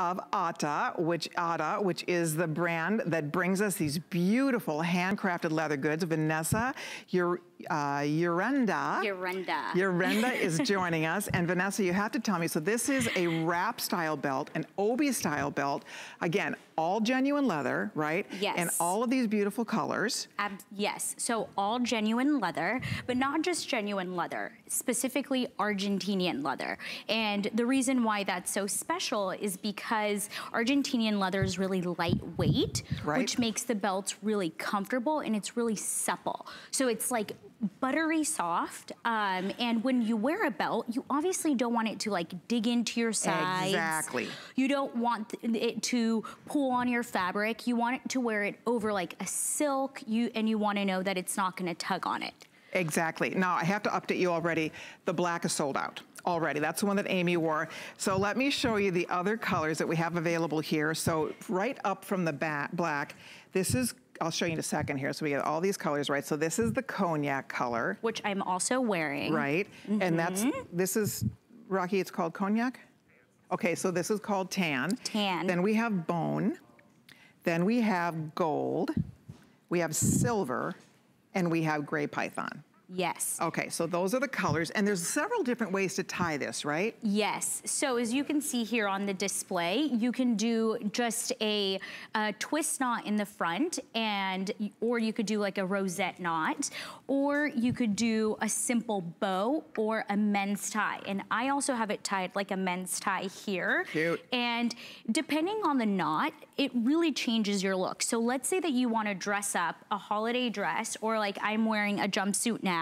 of ADA, which is the brand that brings us these beautiful handcrafted leather goods. Vanessa, Yorenda is joining us. And Vanessa, you have to tell me, so this is a wrap style belt, an Obi style belt. Again, all genuine leather, right? Yes. And all of these beautiful colors. Yes, so all genuine leather, but not just genuine leather, specifically Argentinian leather. And the reason why that's so special is because Argentinian leather is really lightweight, right, which makes the belt really comfortable, and it's really supple. So it's like buttery soft, and when you wear a belt, you obviously don't want it to like dig into your sides. Exactly. You don't want it to pull on your fabric. You want it to wear it over like a silk, and you want to know that it's not going to tug on it. Exactly. Now I have to update you already. The black is sold out already. That's the one that Amy wore. So let me show you the other colors that we have available here. So right up from the back, black. This is, I'll show you in a second here. So we get all these colors, right? So this is the cognac color, which I'm also wearing. Right, and this is, Rocky, it's called cognac? Okay, so this is called tan. Tan. Then we have bone. Then we have gold. We have silver, and we have gray python. Yes. Okay, so those are the colors, and there's several different ways to tie this, right? Yes, so as you can see here on the display, you can do just a twist knot in the front, or you could do like a rosette knot, or you could do a simple bow or a men's tie. And I also have it tied like a men's tie here. Cute. And depending on the knot, it really changes your look. So let's say that you want to dress up a holiday dress, or like I'm wearing a jumpsuit now,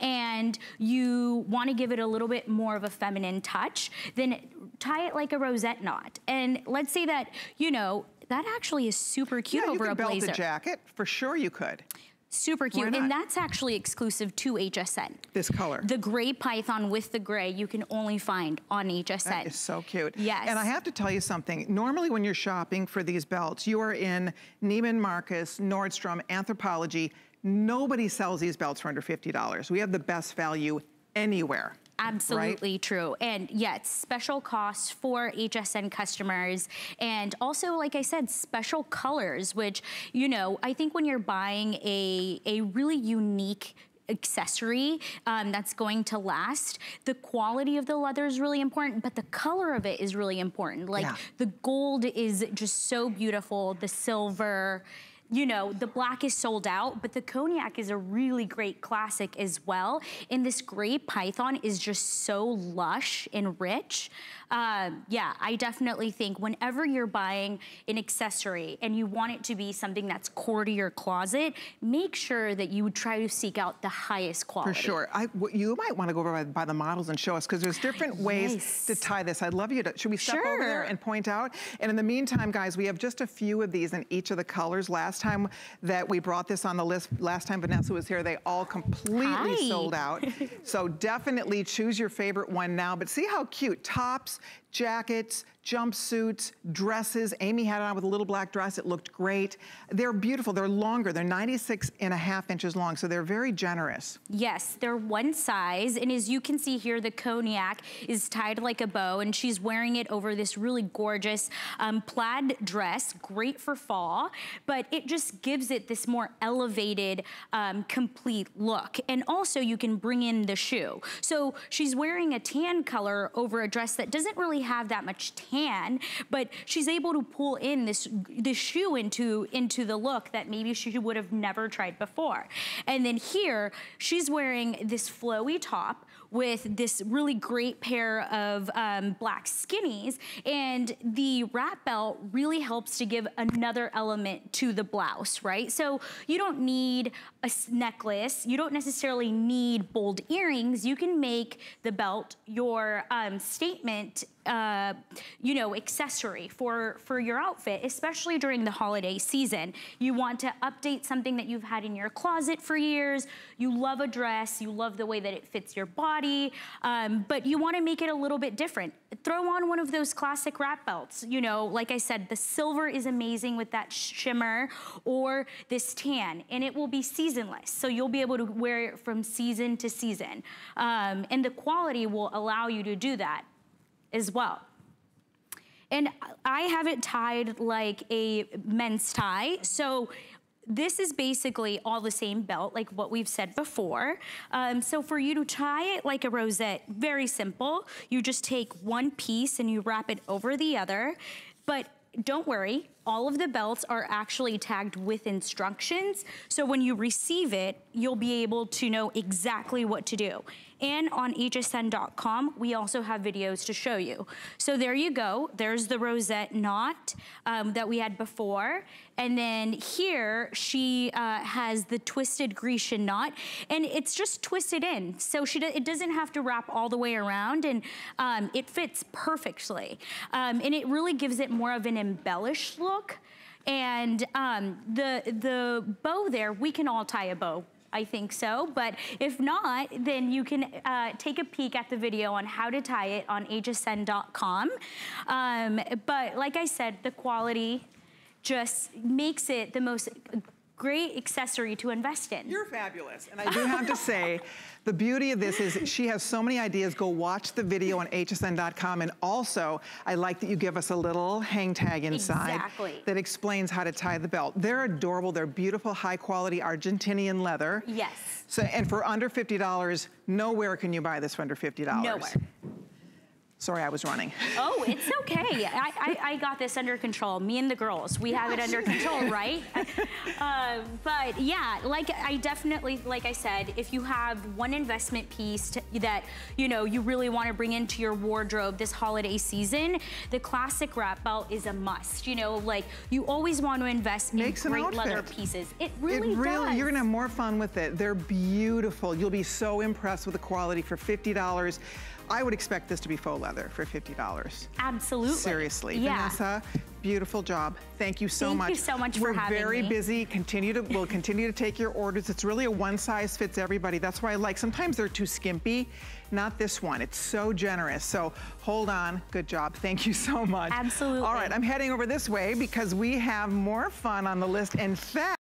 and you want to give it a little bit more of a feminine touch, then tie it like a rosette knot. And let's say that, you know, that actually is super cute over a blazer. You could belt a jacket, for sure you could. Super cute, and that's actually exclusive to HSN. This color. The gray python with the gray, you can only find on HSN. That is so cute. Yes. And I have to tell you something. Normally when you're shopping for these belts, you are in Neiman Marcus, Nordstrom, Anthropologie. Nobody sells these belts for under $50. We have the best value anywhere. Absolutely right? True. And yeah, it's special costs for HSN customers. And also, like I said, special colors, which, you know, I think when you're buying a really unique accessory that's going to last, the quality of the leather is really important, but the color of it is really important. Like the gold is just so beautiful, the silver. You know, the black is sold out, but the cognac is a really great classic as well. And this gray python is just so lush and rich. Yeah, I definitely think whenever you're buying an accessory and you want it to be something that's core to your closet, make sure that you try to seek out the highest quality. For sure. You might want to go over by the models and show us, because there's different ways to tie this. I'd love you to, should we step over there and point out? And in the meantime, guys, we have just a few of these in each of the colors. Last time that we brought this on the list, last time Vanessa was here, they all completely sold out. So definitely choose your favorite one now, but see how cute. Tops, jackets, jumpsuits, dresses. Amy had it on with a little black dress. It looked great. They're beautiful. They're longer. They're 96.5 inches long, so they're very generous. Yes, they're one size, and as you can see here, the cognac is tied like a bow, and she's wearing it over this really gorgeous plaid dress, great for fall, but it just gives it this more elevated, complete look. And also, you can bring in the shoe. So she's wearing a tan color over a dress that doesn't really have that much tan, but she's able to pull in this shoe into the look that maybe she would have never tried before. And then here, she's wearing this flowy top with this really great pair of black skinnies, and the wrap belt really helps to give another element to the blouse, right? So you don't need a necklace, you don't necessarily need bold earrings, you can make the belt your statement you know, accessory for your outfit, especially during the holiday season. You want to update something that you've had in your closet for years. You love a dress, you love the way that it fits your body, but you want to make it a little bit different. Throw on one of those classic wrap belts. You know, like I said, the silver is amazing with that shimmer, or this tan, and it will be seasonless. So you'll be able to wear it from season to season. And the quality will allow you to do that as well. And I have it tied like a men's tie. So this is basically all the same belt, like what we've said before. So for you to tie it like a rosette, very simple. You just take one piece and you wrap it over the other. But don't worry, all of the belts are actually tagged with instructions. So when you receive it, you'll be able to know exactly what to do. And on hsn.com, we also have videos to show you. So there you go. There's the rosette knot that we had before. And then here, she has the twisted Grecian knot. And it's just twisted in. So it doesn't have to wrap all the way around. And it fits perfectly. And it really gives it more of an embellished look. And the bow there, we can all tie a bow. I think so, but if not, then you can take a peek at the video on how to tie it on hsn.com. But like I said, the quality just makes it the most great accessory to invest in. You're fabulous, and I do have to say, the beauty of this is she has so many ideas. Go watch the video on hsn.com, and also, I like that you give us a little hang tag inside that explains how to tie the belt. They're adorable. They're beautiful, high-quality Argentinean leather. Yes. So, and for under $50, nowhere can you buy this for under $50. Nowhere. Sorry, I was running. Oh, it's okay. I got this under control. Me and the girls, we have it under control, right? But yeah, like I said, if you have one investment piece that you really want to bring into your wardrobe this holiday season, the classic wrap belt is a must. You always want to invest in great leather pieces. It really does. You're gonna have more fun with it. They're beautiful. You'll be so impressed with the quality for $50. I would expect this to be faux leather for $50. Absolutely. Seriously. Yeah. Vanessa, beautiful job. Thank you so much. Thank you so much for having me. We're very busy. We'll continue to take your orders. It's really a one size fits everybody. That's why I like, sometimes they're too skimpy. Not this one. It's so generous. So hold on. Good job. Thank you so much. Absolutely. All right. I'm heading over this way because we have more fun on the list. In fact,